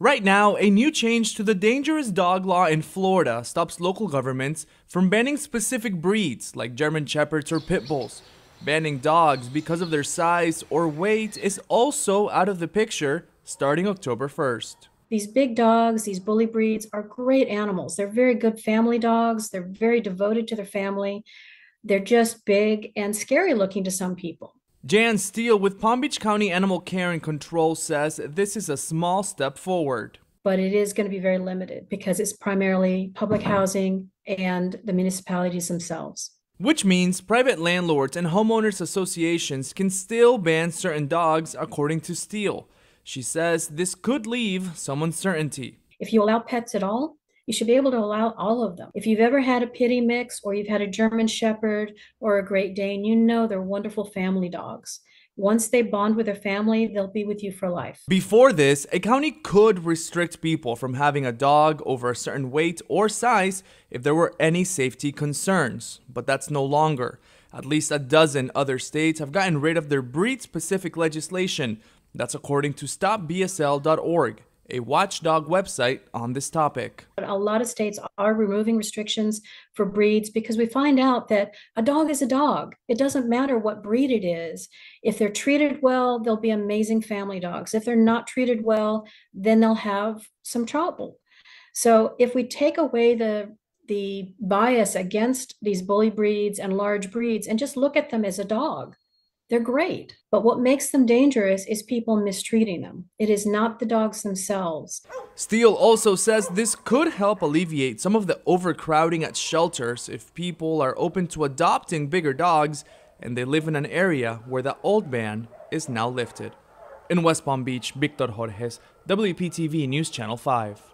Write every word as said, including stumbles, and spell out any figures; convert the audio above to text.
Right now, a new change to the dangerous dog law in Florida stops local governments from banning specific breeds like German Shepherds or Pit Bulls. Banning dogs because of their size or weight is also out of the picture starting October first. These big dogs, these bully breeds, are great animals. They're very good family dogs. They're very devoted to their family. They're just big and scary looking to some people. Jan Steele with Palm Beach County Animal Care and Control says this is a small step forward. But it is going to be very limited because it's primarily public housing and the municipalities themselves. Which means private landlords and homeowners associations can still ban certain dogs, according to Steele. She says this could leave some uncertainty. If you allow pets at all, you should be able to allow all of them. If you've ever had a pitty mix or you've had a German Shepherd or a Great Dane, you know they're wonderful family dogs. Once they bond with their family, they'll be with you for life. Before this, a county could restrict people from having a dog over a certain weight or size if there were any safety concerns, but that's no longer. At least a dozen other states have gotten rid of their breed-specific legislation. That's according to Stop B S L dot org. a watchdog website on this topic. A lot of states are removing restrictions for breeds because we find out that a dog is a dog. It doesn't matter what breed it is. If they're treated well, they'll be amazing family dogs. If they're not treated well, then they'll have some trouble. So if we take away the the bias against these bully breeds and large breeds and just look at them as a dog, they're great, but what makes them dangerous is people mistreating them. It is not the dogs themselves. Steele also says this could help alleviate some of the overcrowding at shelters if people are open to adopting bigger dogs and they live in an area where the old ban is now lifted. In West Palm Beach, Victor Jorges, W P T V News Channel five.